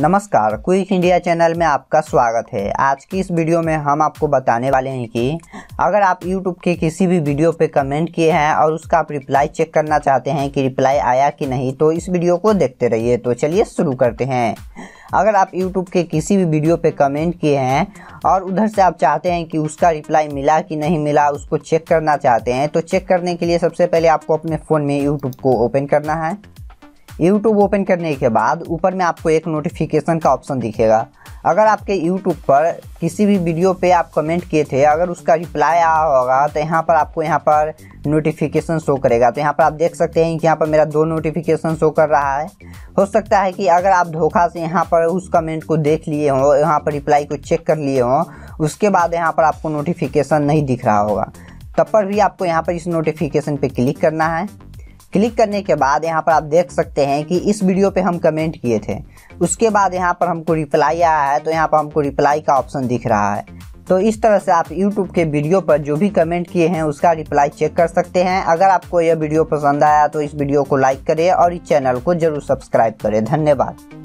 नमस्कार, quick India channel में आपका स्वागत है। आज की इस वीडियो में हम आपको बताने वाले हैं कि अगर आप यूट्यूब के किसी भी वीडियो पे कमेंट किए हैं और उसका आप रिप्लाई चेक करना चाहते हैं कि रिप्लाई आया कि नहीं, तो इस वीडियो को देखते रहिए। तो चलिए शुरू करते हैं। अगर आप यूट्यूब के किसी भी वीडियो पे कमेंट किए हैं और उधर से आप चाहते हैं कि उसका रिप्लाई मिला कि नहीं मिला, उसको चेक करना चाहते हैं, तो चेक करने के लिए सबसे पहले आपको अपने फ़ोन में यूट्यूब को ओपन करना है। YouTube ओपन करने के बाद ऊपर में आपको एक नोटिफिकेशन का ऑप्शन दिखेगा। अगर आपके YouTube पर किसी भी वीडियो पे आप कमेंट किए थे, अगर उसका रिप्लाई आया होगा तो यहाँ पर आपको यहाँ पर नोटिफिकेशन शो करेगा। तो यहाँ पर आप देख सकते हैं कि यहाँ पर मेरा 2 नोटिफिकेशन शो कर रहा है। हो सकता है कि अगर आप धोखा से यहाँ पर उस कमेंट को देख लिए हों, यहाँ पर रिप्लाई को चेक कर लिए हों, उसके बाद यहाँ पर आपको नोटिफिकेशन नहीं दिख रहा होगा, तब पर भी आपको यहाँ पर इस नोटिफिकेशन पर क्लिक करना है। क्लिक करने के बाद यहाँ पर आप देख सकते हैं कि इस वीडियो पे हम कमेंट किए थे, उसके बाद यहाँ पर हमको रिप्लाई आया है, तो यहाँ पर हमको रिप्लाई का ऑप्शन दिख रहा है। तो इस तरह से आप YouTube के वीडियो पर जो भी कमेंट किए हैं उसका रिप्लाई चेक कर सकते हैं। अगर आपको यह वीडियो पसंद आया तो इस वीडियो को लाइक करें और इस चैनल को जरूर सब्सक्राइब करें। धन्यवाद।